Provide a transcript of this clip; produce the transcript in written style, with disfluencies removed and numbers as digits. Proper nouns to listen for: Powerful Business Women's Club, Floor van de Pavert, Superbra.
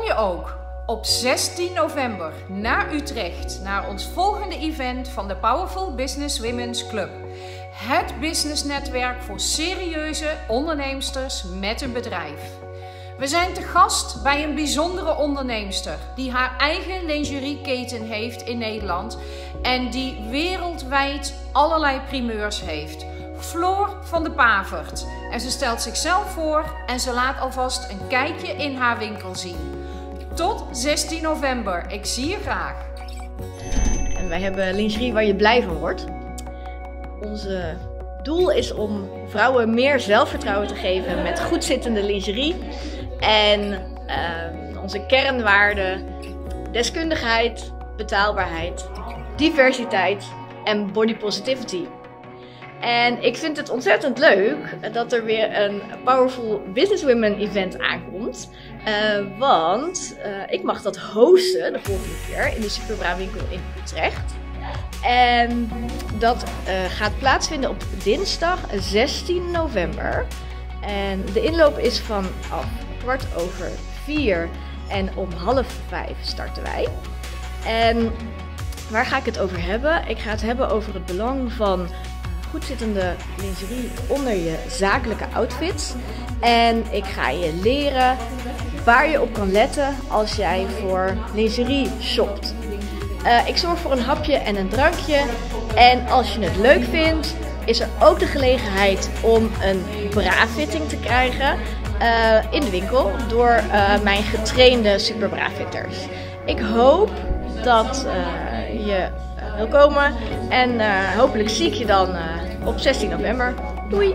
kom je ook op 16 november naar Utrecht, naar ons volgende event van de Powerful Business Women's Club. Het businessnetwerk voor serieuze onderneemsters met een bedrijf. We zijn te gast bij een bijzondere onderneemster die haar eigen lingerieketen heeft in Nederland en die wereldwijd allerlei primeurs heeft. Floor van de Pavert. En ze stelt zichzelf voor en ze laat alvast een kijkje in haar winkel zien. Tot 16 november. Ik zie je graag. En wij hebben lingerie waar je blij van wordt. Ons doel is om vrouwen meer zelfvertrouwen te geven met goed zittende lingerie. En onze kernwaarden: deskundigheid, betaalbaarheid, diversiteit en body positivity. En ik vind het ontzettend leuk dat er weer een Powerful Business Women event aankomt. Want ik mag dat hosten de volgende keer in de Superbra winkel in Utrecht. En dat gaat plaatsvinden op dinsdag 16 november. En de inloop is vanaf 15:15 en om 16:30 starten wij. En waar ga ik het over hebben? Ik ga het hebben over het belang van goedzittende lingerie onder je zakelijke outfits. En ik ga je leren waar je op kan letten als jij voor lingerie shopt. Ik zorg voor een hapje en een drankje. En als je het leuk vindt, is er ook de gelegenheid om een bra-fitting te krijgen in de winkel door mijn getrainde Superbra-fitters. Ik hoop dat je wil komen en hopelijk zie ik je dan op 16 november. Doei!